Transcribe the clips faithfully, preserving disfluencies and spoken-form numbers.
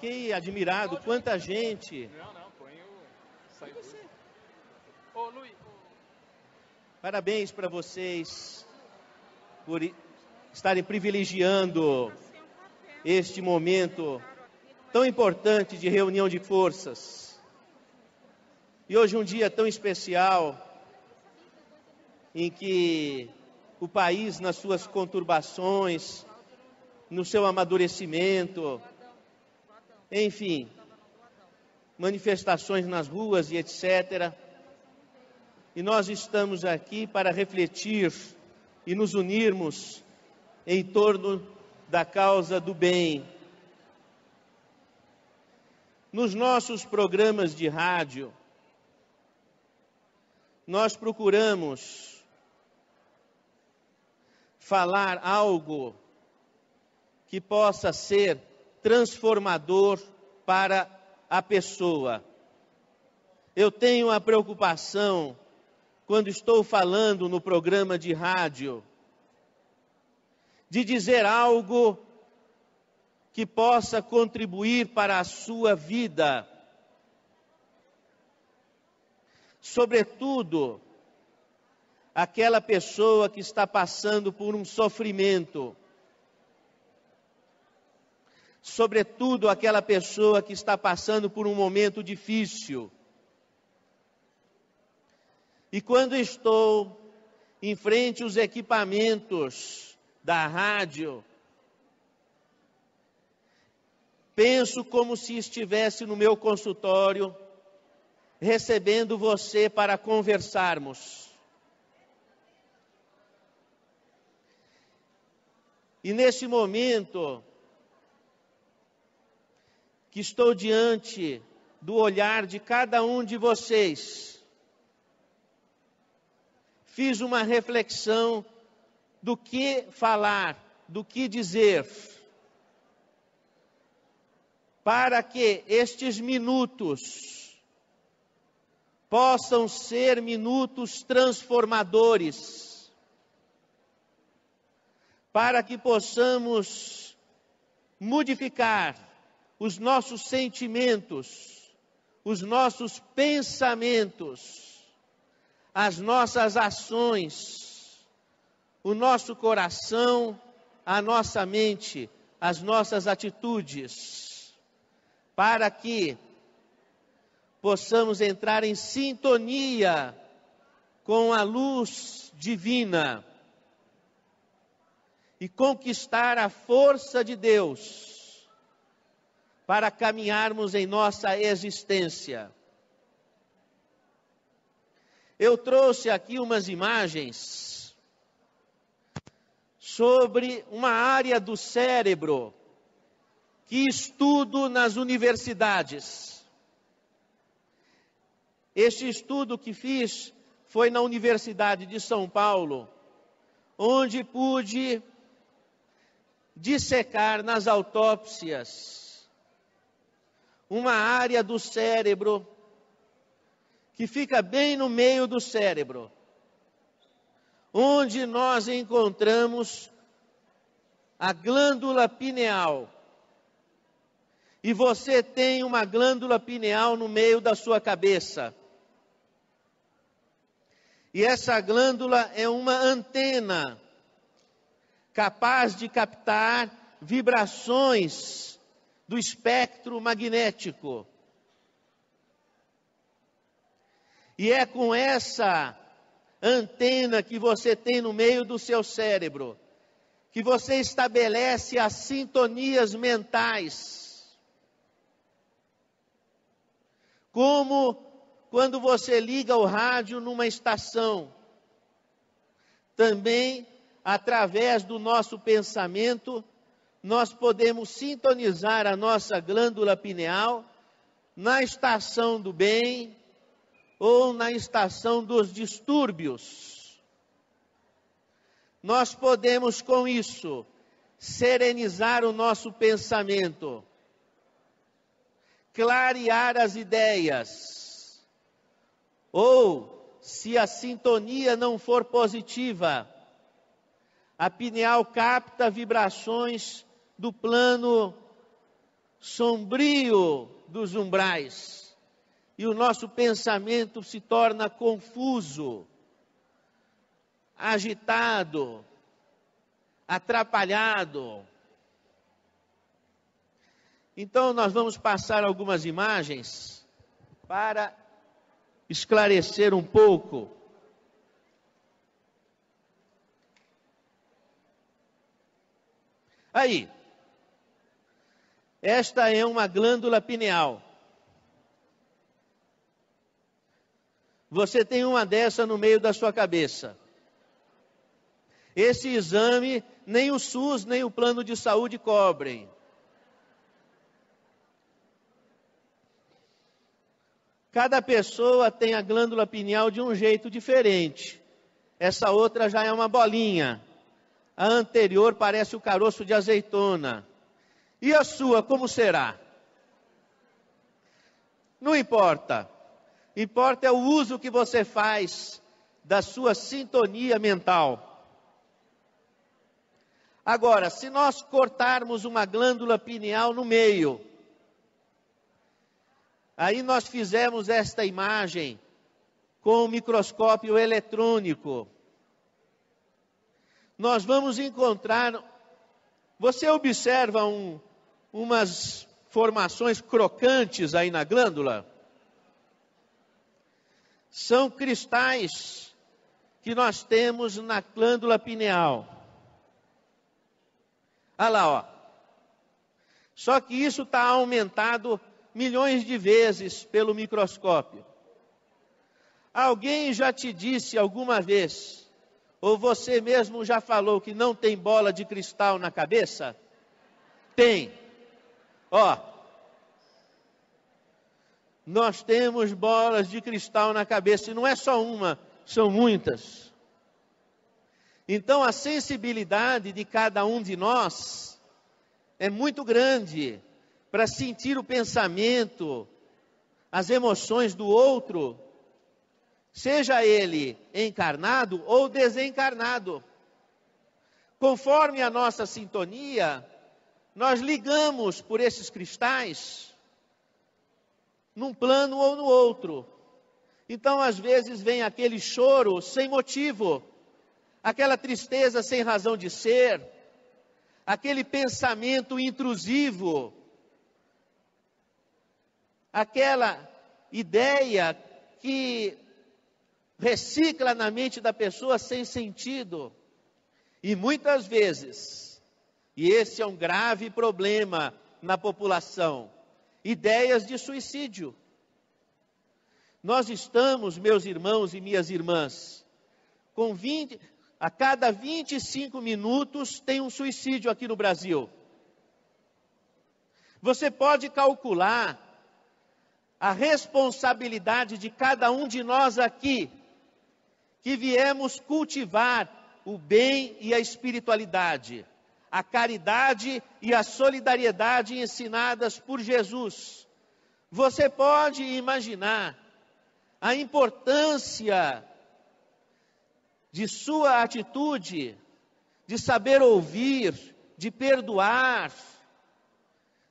fiquei admirado. Quanta gente. Não, não, põe o... Sai você. Ô, Luiz. Parabéns para vocês por estarem privilegiando este momento tão importante de reunião de forças. E hoje um dia tão especial em que o país, nas suas conturbações, no seu amadurecimento, enfim, manifestações nas ruas e etcétera. E nós estamos aqui para refletir e nos unirmos em torno da causa do bem. Nos nossos programas de rádio, nós procuramos falar algo que possa ser transformador para a pessoa. Eu tenho a preocupação, quando estou falando no programa de rádio, de dizer algo que possa contribuir para a sua vida. Sobretudo, aquela pessoa que está passando por um sofrimento. Sobretudo, aquela pessoa que está passando por um momento difícil. E quando estou em frente aos equipamentos da rádio, penso como se estivesse no meu consultório, recebendo você para conversarmos. E nesse momento que estou diante do olhar de cada um de vocês, fiz uma reflexão do que falar, do que dizer, para que estes minutos possam ser minutos transformadores, para que possamos modificar os nossos sentimentos, os nossos pensamentos, as nossas ações, o nosso coração, a nossa mente, as nossas atitudes, para que possamos entrar em sintonia com a luz divina e conquistar a força de Deus para caminharmos em nossa existência. Eu trouxe aqui umas imagens sobre uma área do cérebro que estudo nas universidades. Este estudo que fiz foi na Universidade de São Paulo, onde pude dissecar nas autópsias uma área do cérebro que fica bem no meio do cérebro, onde nós encontramos a glândula pineal. E você tem uma glândula pineal no meio da sua cabeça. E essa glândula é uma antena capaz de captar vibrações do espectro magnético. E é com essa antena que você tem no meio do seu cérebro que você estabelece as sintonias mentais. Como quando você liga o rádio numa estação. Também, através do nosso pensamento, nós podemos sintonizar a nossa glândula pineal na estação do bem ou na estação dos distúrbios. Nós podemos, com isso, serenizar o nosso pensamento, clarear as ideias, ou, se a sintonia não for positiva, a pineal capta vibrações do plano sombrio dos umbrais, e o nosso pensamento se torna confuso, agitado, atrapalhado. Então nós vamos passar algumas imagens para esclarecer um pouco. Aí, esta é uma glândula pineal. Você tem uma dessa no meio da sua cabeça. Esse exame nem o SUS nem o plano de saúde cobrem. Cada pessoa tem a glândula pineal de um jeito diferente. Essa outra já é uma bolinha. A anterior parece o caroço de azeitona. E a sua, como será? Não importa. Importa é o uso que você faz da sua sintonia mental. Agora, se nós cortarmos uma glândula pineal no meio, aí nós fizemos esta imagem com o microscópio eletrônico, nós vamos encontrar, você observa um, umas formações crocantes aí na glândula? São cristais que nós temos na glândula pineal. Olha lá, ó. Só que isso está aumentado milhões de vezes pelo microscópio. Alguém já te disse alguma vez, ou você mesmo já falou, que não tem bola de cristal na cabeça? Tem. Ó. Nós temos bolas de cristal na cabeça, e não é só uma, são muitas. Então, a sensibilidade de cada um de nós é muito grande para sentir o pensamento, as emoções do outro, seja ele encarnado ou desencarnado. Conforme a nossa sintonia, nós ligamos por esses cristais num plano ou no outro. Então, às vezes, vem aquele choro sem motivo, aquela tristeza sem razão de ser, aquele pensamento intrusivo, aquela ideia que recicla na mente da pessoa sem sentido. E muitas vezes, e esse é um grave problema na população, ideias de suicídio. Nós estamos, meus irmãos e minhas irmãs, com vinte... A cada vinte e cinco minutos tem um suicídio aqui no Brasil. Você pode calcular a responsabilidade de cada um de nós aqui, que viemos cultivar o bem e a espiritualidade, a caridade e a solidariedade ensinadas por Jesus. Você pode imaginar a importância de sua atitude, de saber ouvir, de perdoar,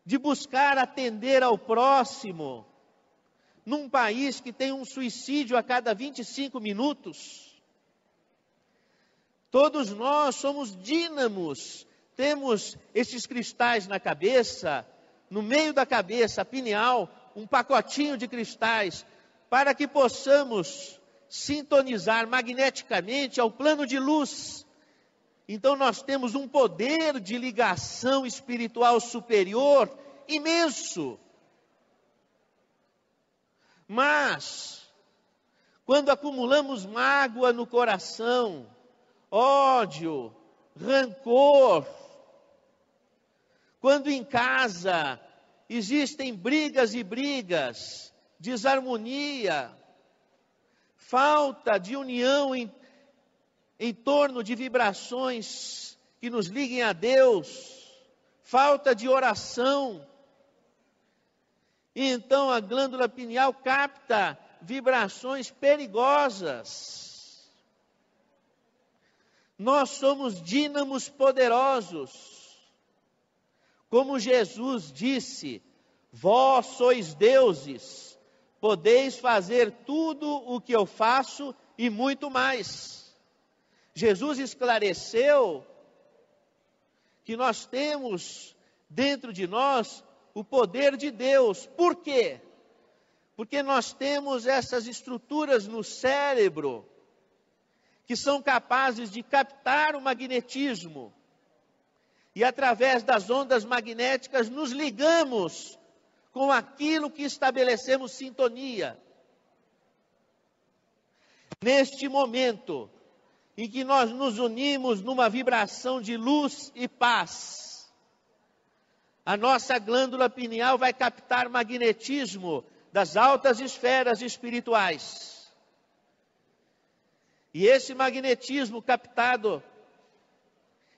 de buscar atender ao próximo, num país que tem um suicídio a cada vinte e cinco minutos. Todos nós somos dínamos, temos esses cristais na cabeça, no meio da cabeça, pineal, um pacotinho de cristais, para que possamos sintonizar magneticamente ao plano de luz. Então nós temos um poder de ligação espiritual superior imenso. Mas, quando acumulamos mágoa no coração, ódio, rancor, quando em casa existem brigas e brigas, desarmonia, falta de união em, em torno de vibrações que nos liguem a Deus, falta de oração. E então a glândula pineal capta vibrações perigosas. Nós somos dínamos poderosos. Como Jesus disse, vós sois deuses, podeis fazer tudo o que eu faço e muito mais. Jesus esclareceu que nós temos dentro de nós o poder de Deus. Por quê? Porque nós temos essas estruturas no cérebro que são capazes de captar o magnetismo. E através das ondas magnéticas nos ligamos com aquilo que estabelecemos sintonia. Neste momento em que nós nos unimos numa vibração de luz e paz, a nossa glândula pineal vai captar magnetismo das altas esferas espirituais. E esse magnetismo captado,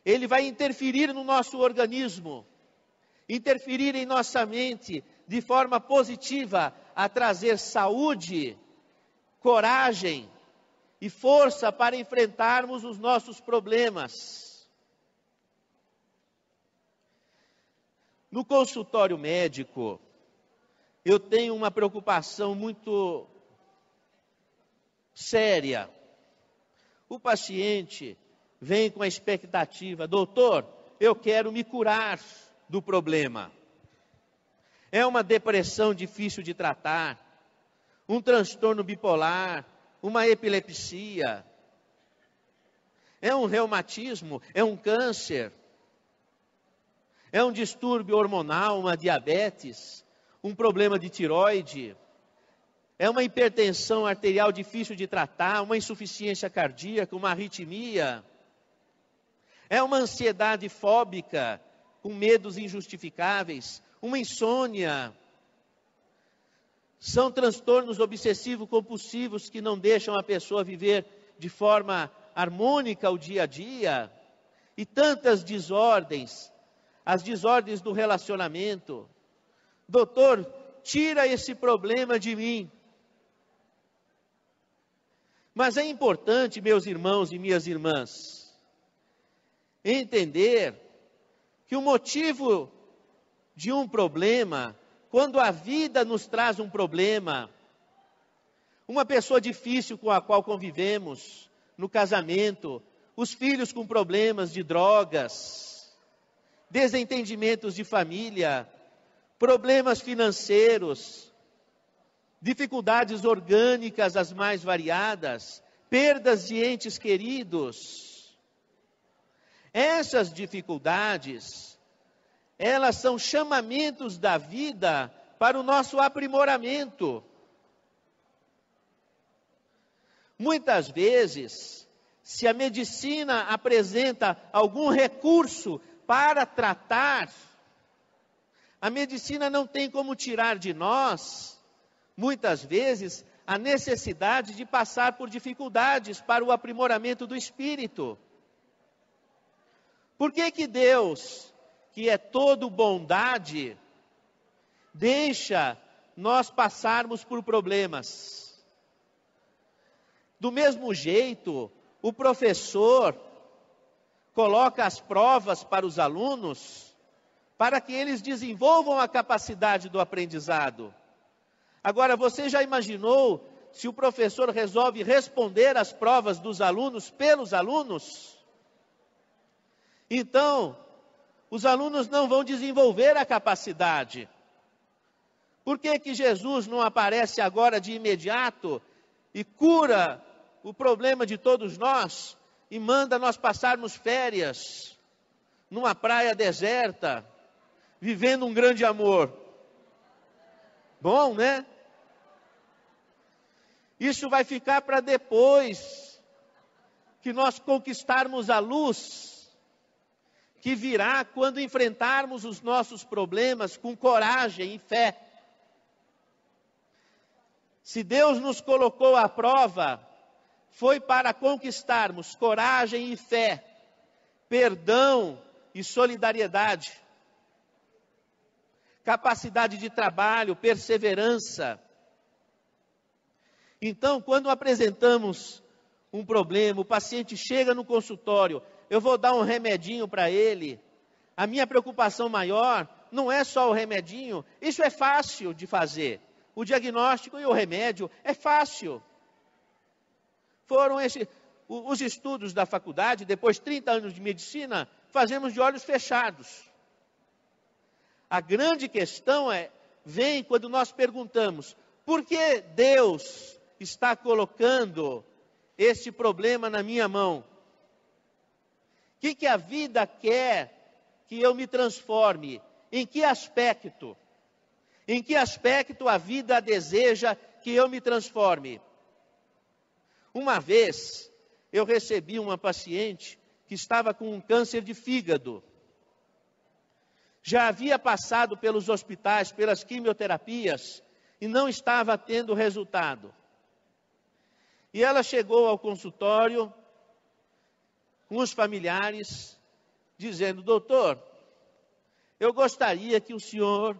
ele vai interferir no nosso organismo, interferir em nossa mente de forma positiva, a trazer saúde, coragem e força para enfrentarmos os nossos problemas. No consultório médico, eu tenho uma preocupação muito séria. O paciente vem com a expectativa: doutor, eu quero me curar do problema. É uma depressão difícil de tratar, um transtorno bipolar, uma epilepsia, é um reumatismo, é um câncer, é um distúrbio hormonal, uma diabetes, um problema de tireoide, é uma hipertensão arterial difícil de tratar, uma insuficiência cardíaca, uma arritmia. É uma ansiedade fóbica, com medos injustificáveis, uma insônia. São transtornos obsessivo-compulsivos que não deixam a pessoa viver de forma harmônica o dia a dia. E tantas desordens, as desordens do relacionamento. Doutor, tira esse problema de mim. Mas é importante, meus irmãos e minhas irmãs, entender que o motivo de um problema, quando a vida nos traz um problema, uma pessoa difícil com a qual convivemos no casamento, os filhos com problemas de drogas, desentendimentos de família, problemas financeiros, dificuldades orgânicas as mais variadas, perdas de entes queridos. Essas dificuldades, elas são chamamentos da vida para o nosso aprimoramento. Muitas vezes, se a medicina apresenta algum recurso para tratar, a medicina não tem como tirar de nós, muitas vezes, a necessidade de passar por dificuldades para o aprimoramento do espírito. Por que que Deus, que é todo bondade, deixa nós passarmos por problemas? Do mesmo jeito, o professor coloca as provas para os alunos, para que eles desenvolvam a capacidade do aprendizado. Agora, você já imaginou se o professor resolve responder as provas dos alunos pelos alunos? Então, os alunos não vão desenvolver a capacidade. Por que que Jesus não aparece agora de imediato e cura o problema de todos nós e manda nós passarmos férias numa praia deserta, vivendo um grande amor? Bom, né? Isso vai ficar para depois que nós conquistarmos a luz, que virá quando enfrentarmos os nossos problemas com coragem e fé. Se Deus nos colocou à prova, foi para conquistarmos coragem e fé, perdão e solidariedade, capacidade de trabalho, perseverança. Então, quando apresentamos um problema, o paciente chega no consultório, eu vou dar um remedinho para ele, A minha preocupação maior não é só o remedinho, isso é fácil de fazer. O diagnóstico e o remédio é fácil. Foram esse, os estudos da faculdade, depois de trinta anos de medicina, fazemos de olhos fechados. A grande questão é, vem quando nós perguntamos, por que Deus está colocando este problema na minha mão? O que, que a vida quer que eu me transforme? Em que aspecto? Em que aspecto a vida deseja que eu me transforme? Uma vez, eu recebi uma paciente que estava com um câncer de fígado. Já havia passado pelos hospitais, pelas quimioterapias, e não estava tendo resultado. E ela chegou ao consultório com os familiares, dizendo, doutor, eu gostaria que o senhor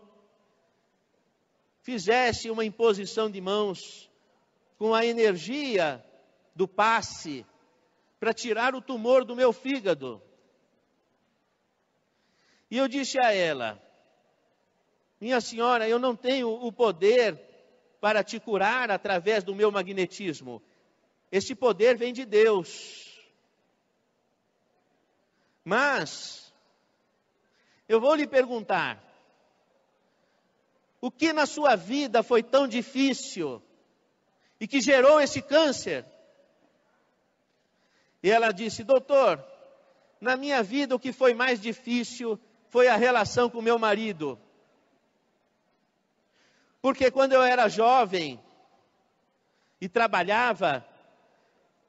fizesse uma imposição de mãos com a energia do passe para tirar o tumor do meu fígado. E eu disse a ela, minha senhora, eu não tenho o poder para te curar através do meu magnetismo. Esse poder vem de Deus. Mas, eu vou lhe perguntar, o que na sua vida foi tão difícil e que gerou esse câncer? E ela disse, doutor, na minha vida o que foi mais difícil foi a relação com meu marido. Porque quando eu era jovem e trabalhava,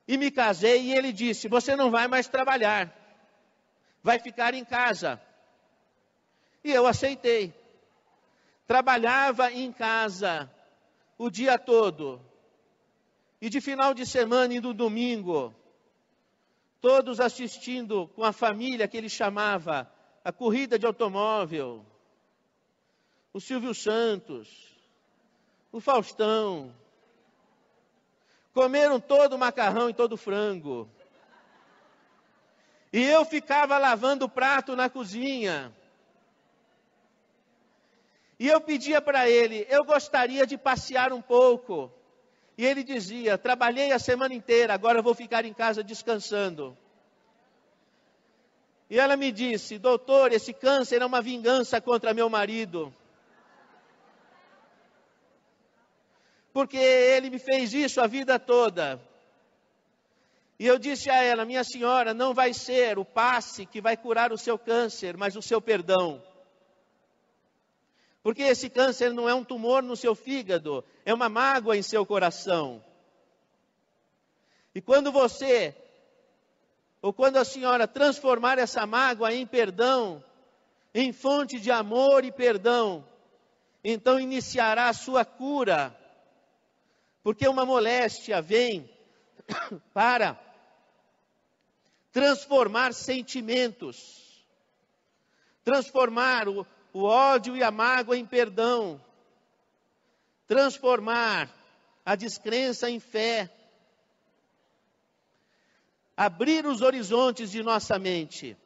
e me casei, e ele disse, você não vai mais trabalhar. Vai ficar em casa. E eu aceitei. Trabalhava em casa o dia todo. E de final de semana e do domingo, todos assistindo com a família que ele chamava, a corrida de automóvel, o Silvio Santos, o Faustão. Comeram todo o macarrão e todo o frango. E eu ficava lavando o prato na cozinha. E eu pedia para ele, eu gostaria de passear um pouco. E ele dizia, trabalhei a semana inteira, agora vou ficar em casa descansando. E ela me disse, doutor, esse câncer é uma vingança contra meu marido. Porque ele me fez isso a vida toda. E eu disse a ela, minha senhora, não vai ser o passe que vai curar o seu câncer, mas o seu perdão. Porque esse câncer não é um tumor no seu fígado, é uma mágoa em seu coração. E quando você, ou quando a senhora transformar essa mágoa em perdão, em fonte de amor e perdão, então iniciará a sua cura. Porque uma moléstia vem para transformar sentimentos, transformar o, o ódio e a mágoa em perdão, transformar a descrença em fé, abrir os horizontes de nossa mente.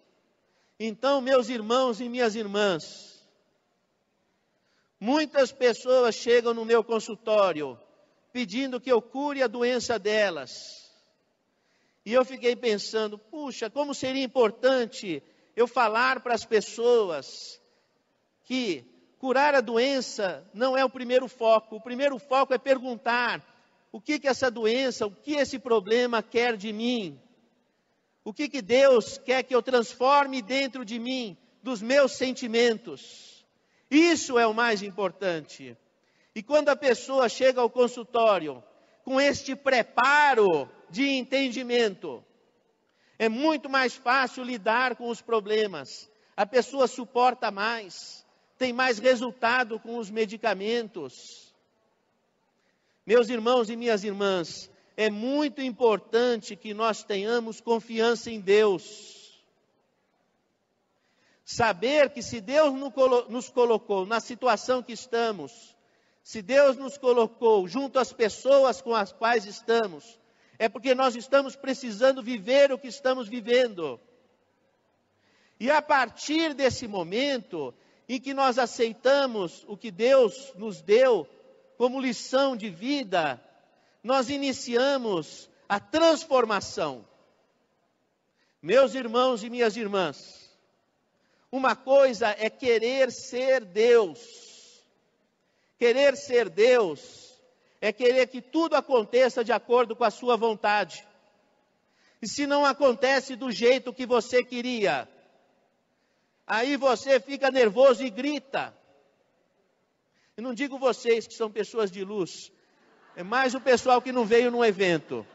Então, meus irmãos e minhas irmãs, muitas pessoas chegam no meu consultório pedindo que eu cure a doença delas. E eu fiquei pensando, puxa, como seria importante eu falar para as pessoas que curar a doença não é o primeiro foco. O primeiro foco é perguntar o que que essa doença, o que esse problema quer de mim? O que que Deus quer que eu transforme dentro de mim, dos meus sentimentos? Isso é o mais importante. E quando a pessoa chega ao consultório com este preparo de entendimento, é muito mais fácil lidar com os problemas. A pessoa suporta mais, tem mais resultado com os medicamentos. Meus irmãos e minhas irmãs, é muito importante que nós tenhamos confiança em Deus. Saber que se Deus nos colocou na situação que estamos, se Deus nos colocou junto às pessoas com as quais estamos, é porque nós estamos precisando viver o que estamos vivendo. E a partir desse momento em que nós aceitamos o que Deus nos deu como lição de vida, nós iniciamos a transformação. Meus irmãos e minhas irmãs, uma coisa é querer ser Deus. Querer ser Deus é querer que tudo aconteça de acordo com a sua vontade. E se não acontece do jeito que você queria, aí você fica nervoso e grita. Eu não digo vocês que são pessoas de luz, é mais o pessoal que não veio num evento.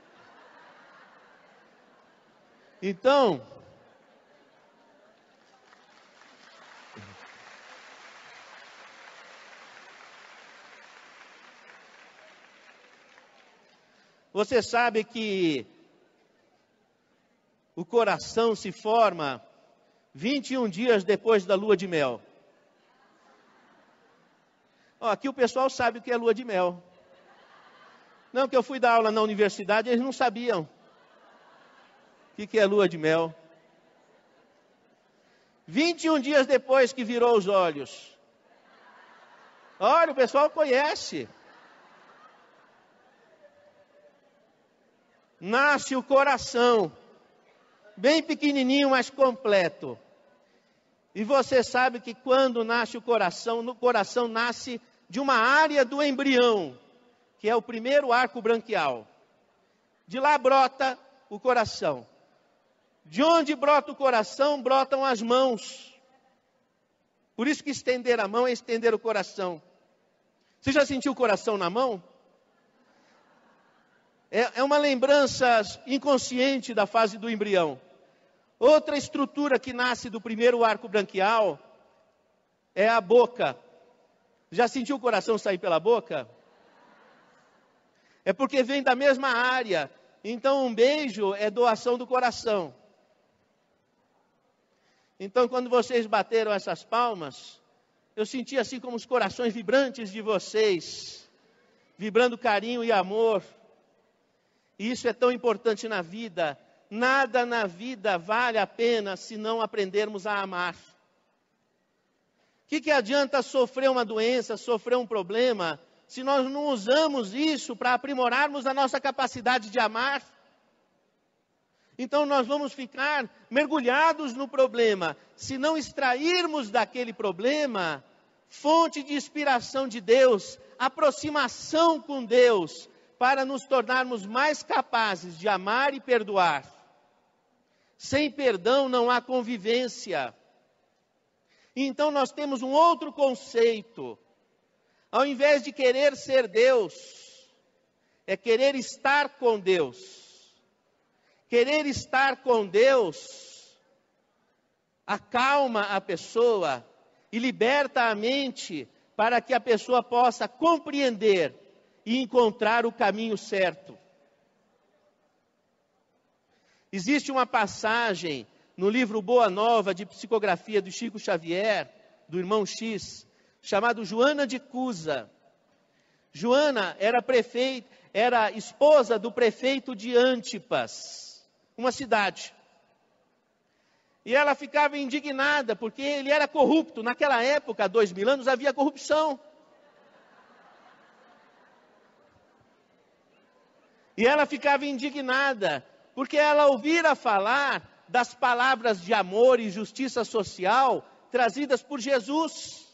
Então, você sabe que o coração se forma vinte e um dias depois da lua de mel. Ó, aqui o pessoal sabe o que é lua de mel. Não, que eu fui dar aula na universidade, eles não sabiam. O que, que é lua de mel? vinte e um dias depois que virou os olhos. Olha, o pessoal conhece. Nasce o coração. Bem pequenininho, mas completo. E você sabe que quando nasce o coração, no coração nasce de uma área do embrião, que é o primeiro arco branquial. De lá brota o coração. De onde brota o coração, brotam as mãos. Por isso que estender a mão é estender o coração. Você já sentiu o coração na mão? É uma lembrança inconsciente da fase do embrião. Outra estrutura que nasce do primeiro arco branquial é a boca. Já sentiu o coração sair pela boca? É porque vem da mesma área. Então um beijo é doação do coração. Então quando vocês bateram essas palmas, eu senti assim como os corações vibrantes de vocês, vibrando carinho e amor. E isso é tão importante na vida. Nada na vida vale a pena se não aprendermos a amar. O que, que adianta sofrer uma doença, sofrer um problema, se nós não usamos isso para aprimorarmos a nossa capacidade de amar? Então nós vamos ficar mergulhados no problema, se não extrairmos daquele problema fonte de inspiração de Deus, aproximação com Deus, para nos tornarmos mais capazes de amar e perdoar. Sem perdão não há convivência. Então nós temos um outro conceito. Ao invés de querer ser Deus, é querer estar com Deus. Querer estar com Deus acalma a pessoa e liberta a mente para que a pessoa possa compreender e encontrar o caminho certo. Existe uma passagem no livro Boa Nova de Psicografia do Chico Xavier, do irmão X, chamado Joana de Cusa. Joana era prefeita, era esposa do prefeito de Antipas, uma cidade. E ela ficava indignada porque ele era corrupto. Naquela época, há dois mil anos, havia corrupção. E ela ficava indignada, porque ela ouvira falar das palavras de amor e justiça social trazidas por Jesus.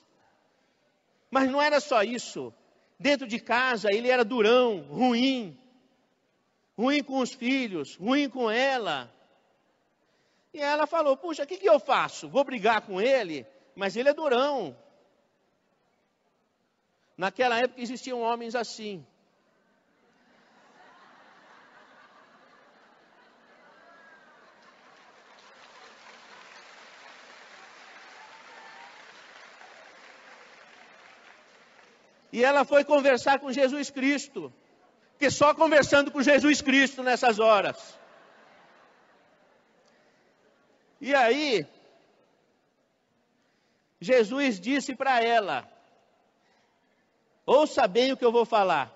Mas não era só isso. Dentro de casa ele era durão, ruim. Ruim com os filhos, ruim com ela. E ela falou, puxa, o que, que eu faço? Vou brigar com ele? Mas ele é durão. Naquela época existiam homens assim. E ela foi conversar com Jesus Cristo. Porque só conversando com Jesus Cristo nessas horas. E aí, Jesus disse para ela, ouça bem o que eu vou falar.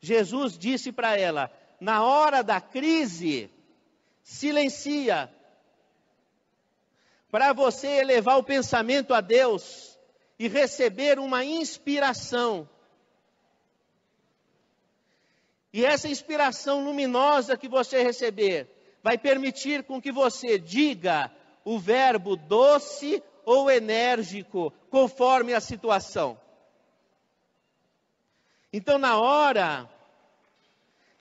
Jesus disse para ela, na hora da crise, silencia. Para você elevar o pensamento a Deus e receber uma inspiração. E essa inspiração luminosa que você receber vai permitir com que você diga o verbo doce ou enérgico, conforme a situação. Então, na hora,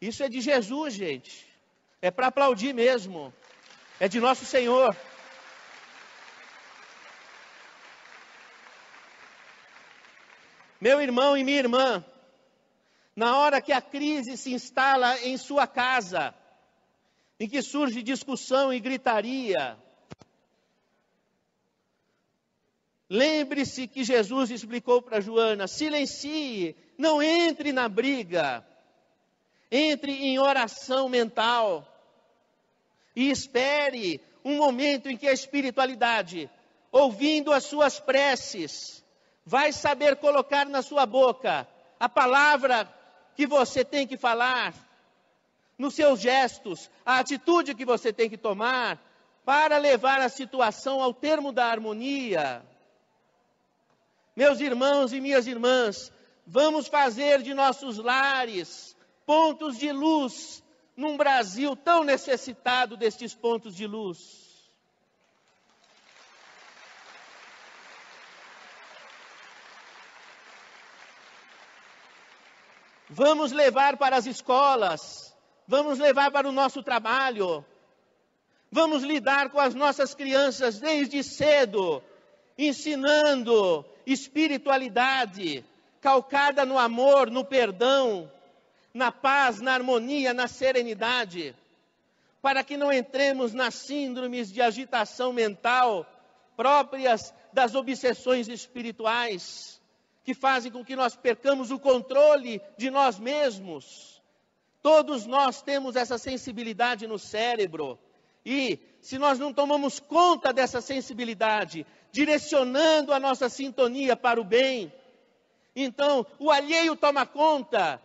isso é de Jesus, gente. É para aplaudir mesmo. É de nosso Senhor. Meu irmão e minha irmã, na hora que a crise se instala em sua casa, em que surge discussão e gritaria, lembre-se que Jesus explicou para Joana, silencie, não entre na briga, entre em oração mental e espere um momento em que a espiritualidade, ouvindo as suas preces, vai saber colocar na sua boca a palavra que você tem que falar, nos seus gestos, a atitude que você tem que tomar para levar a situação ao termo da harmonia. Meus irmãos e minhas irmãs, vamos fazer de nossos lares pontos de luz num Brasil tão necessitado destes pontos de luz. Vamos levar para as escolas, vamos levar para o nosso trabalho, vamos lidar com as nossas crianças desde cedo, ensinando espiritualidade, calcada no amor, no perdão, na paz, na harmonia, na serenidade, para que não entremos nas síndromes de agitação mental próprias das obsessões espirituais, que fazem com que nós percamos o controle de nós mesmos. Todos nós temos essa sensibilidade no cérebro. E se nós não tomamos conta dessa sensibilidade, direcionando a nossa sintonia para o bem, então o alheio toma conta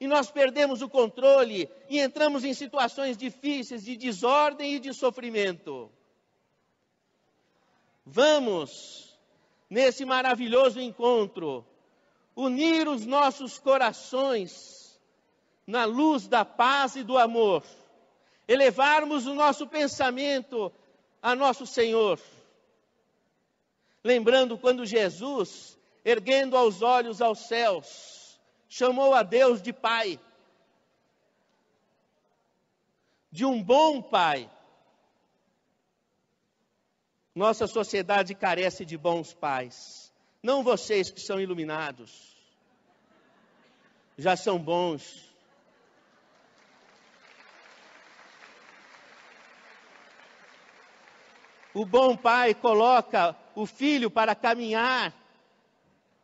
e nós perdemos o controle e entramos em situações difíceis de desordem e de sofrimento. Vamos, nesse maravilhoso encontro, unir os nossos corações na luz da paz e do amor, elevarmos o nosso pensamento a nosso Senhor. Lembrando quando Jesus, erguendo os olhos aos céus, chamou a Deus de Pai, de um bom Pai. Nossa sociedade carece de bons pais. Não vocês que são iluminados. Já são bons. O bom pai coloca o filho para caminhar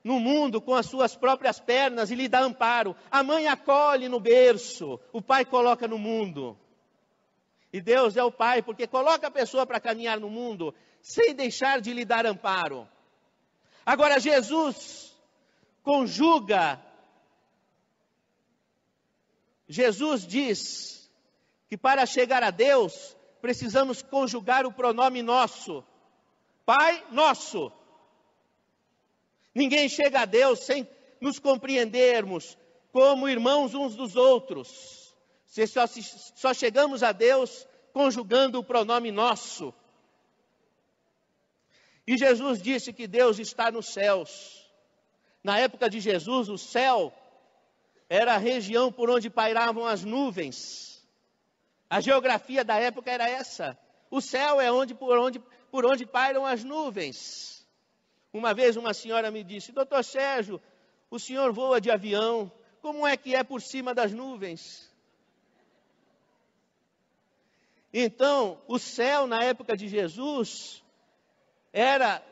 no mundo com as suas próprias pernas e lhe dá amparo. A mãe acolhe no berço, o pai coloca no mundo. E Deus é o Pai, porque coloca a pessoa para caminhar no mundo, sem deixar de lhe dar amparo. Agora Jesus conjuga, Jesus diz que para chegar a Deus, precisamos conjugar o pronome nosso, Pai nosso. Ninguém chega a Deus sem nos compreendermos como irmãos uns dos outros. Se só, só chegamos a Deus conjugando o pronome nosso. E Jesus disse que Deus está nos céus. Na época de Jesus, o céu era a região por onde pairavam as nuvens. A geografia da época era essa. O céu é onde, por, onde, por onde pairam as nuvens. Uma vez uma senhora me disse, doutor Sérgio, o senhor voa de avião, como é que é por cima das nuvens? Então, o céu na época de Jesus era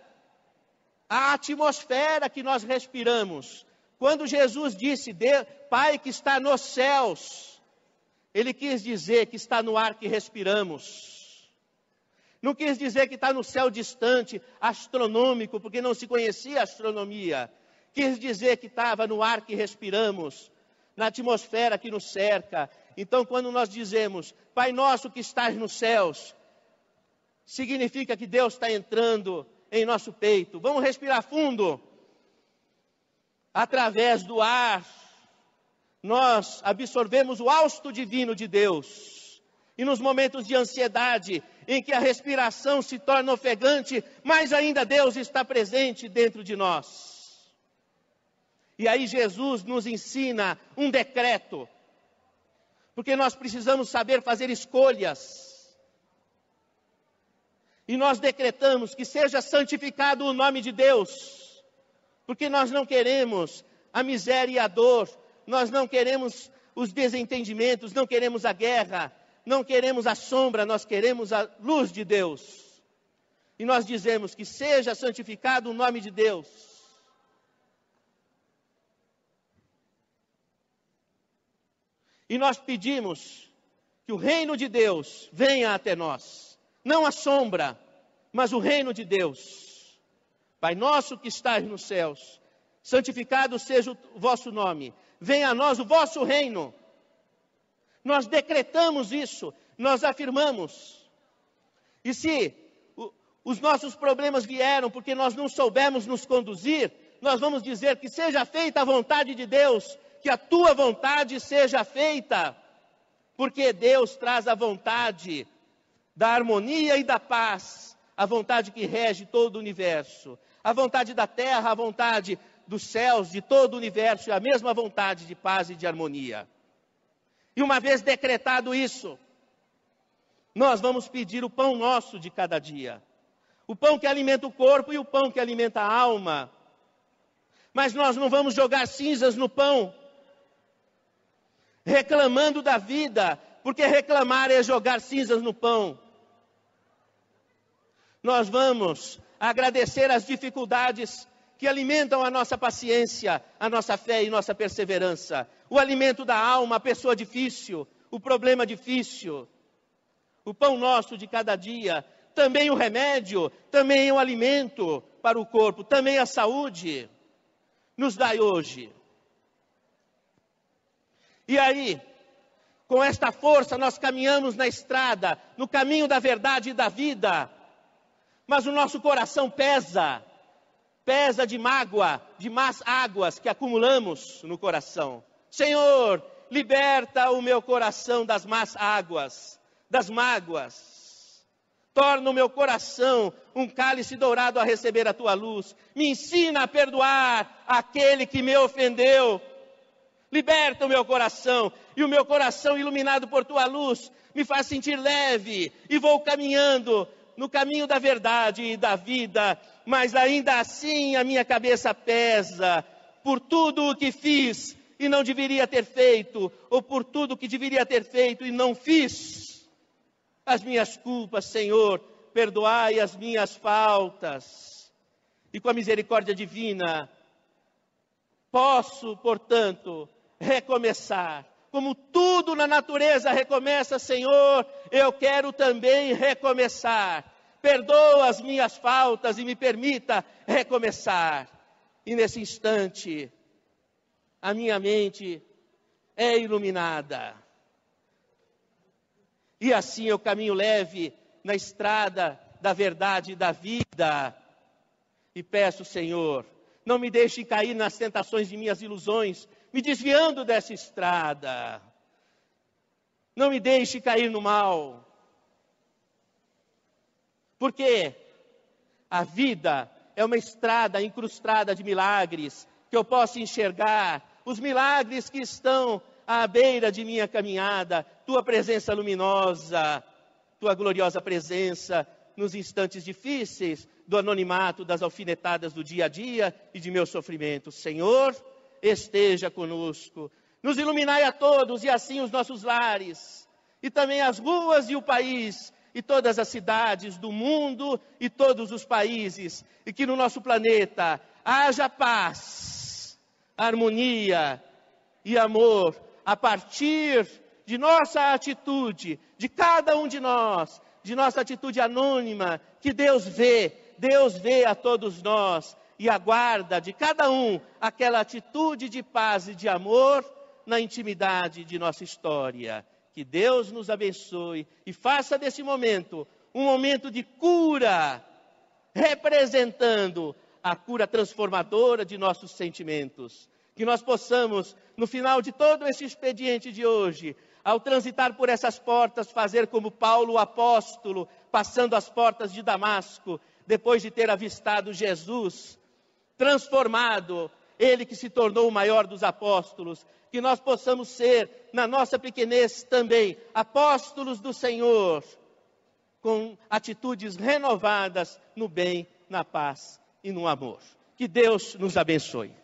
a atmosfera que nós respiramos. Quando Jesus disse, Pai que está nos céus, ele quis dizer que está no ar que respiramos. Não quis dizer que está no céu distante, astronômico, porque não se conhecia a astronomia. Quis dizer que estava no ar que respiramos, na atmosfera que nos cerca. Então, quando nós dizemos, Pai nosso que estás nos céus, significa que Deus está entrando em nosso peito. Vamos respirar fundo. Através do ar, nós absorvemos o hausto divino de Deus. E nos momentos de ansiedade, em que a respiração se torna ofegante, mais ainda Deus está presente dentro de nós. E aí Jesus nos ensina um decreto, porque nós precisamos saber fazer escolhas. E nós decretamos que seja santificado o nome de Deus, porque nós não queremos a miséria e a dor, nós não queremos os desentendimentos, não queremos a guerra, não queremos a sombra, nós queremos a luz de Deus. E nós dizemos que seja santificado o nome de Deus. E nós pedimos que o reino de Deus venha até nós. Não a sombra, mas o reino de Deus. Pai nosso que estás nos céus, santificado seja o vosso nome. Venha a nós o vosso reino. Nós decretamos isso, nós afirmamos. E se os nossos problemas vieram porque nós não soubemos nos conduzir, nós vamos dizer que seja feita a vontade de Deus, que a tua vontade seja feita, porque Deus traz a vontade da harmonia e da paz, a vontade que rege todo o universo, a vontade da terra, a vontade dos céus, de todo o universo, e a mesma vontade de paz e de harmonia. E uma vez decretado isso, nós vamos pedir o pão nosso de cada dia. O pão que alimenta o corpo e o pão que alimenta a alma. Mas nós não vamos jogar cinzas no pão, reclamando da vida, porque reclamar é jogar cinzas no pão. Nós vamos agradecer as dificuldades que alimentam a nossa paciência, a nossa fé e nossa perseverança. O alimento da alma, a pessoa difícil, o problema difícil. O pão nosso de cada dia, também o remédio, também o alimento para o corpo, também a saúde. Nos dai hoje. E aí, com esta força nós caminhamos na estrada, no caminho da verdade e da vida. Mas o nosso coração pesa. Pesa de mágoa, de más águas que acumulamos no coração. Senhor, liberta o meu coração das más águas, das mágoas. Torna o meu coração um cálice dourado a receber a tua luz. Me ensina a perdoar aquele que me ofendeu. Liberta o meu coração, e o meu coração iluminado por tua luz me faz sentir leve, e vou caminhando no caminho da verdade e da vida, mas ainda assim a minha cabeça pesa por tudo o que fiz e não deveria ter feito, ou por tudo o que deveria ter feito e não fiz. As minhas culpas, Senhor, perdoai as minhas faltas. E com a misericórdia divina, posso, portanto, recomeçar. Como tudo na natureza recomeça, Senhor, eu quero também recomeçar. Perdoa as minhas faltas e me permita recomeçar. E nesse instante, a minha mente é iluminada. E assim eu caminho leve na estrada da verdade e da vida. E peço, Senhor, não me deixe cair nas tentações de minhas ilusões, me desviando dessa estrada. Não me deixe cair no mal. Porque a vida é uma estrada incrustada de milagres, que eu possa enxergar os milagres que estão à beira de minha caminhada, tua presença luminosa, tua gloriosa presença nos instantes difíceis do anonimato, das alfinetadas do dia a dia e de meu sofrimento. Senhor, esteja conosco, nos iluminai a todos, e assim os nossos lares, e também as ruas e o país, e todas as cidades do mundo, e todos os países, e que no nosso planeta haja paz, harmonia e amor, a partir de nossa atitude, de cada um de nós, de nossa atitude anônima, que Deus vê, Deus vê a todos nós, e aguarda de cada um aquela atitude de paz e de amor na intimidade de nossa história. Que Deus nos abençoe e faça desse momento um momento de cura, representando a cura transformadora de nossos sentimentos. Que nós possamos, no final de todo esse expediente de hoje, ao transitar por essas portas, fazer como Paulo, o apóstolo, passando as portas de Damasco, depois de ter avistado Jesus transformado, ele que se tornou o maior dos apóstolos, que nós possamos ser, na nossa pequenez também, apóstolos do Senhor, com atitudes renovadas no bem, na paz e no amor. Que Deus nos abençoe.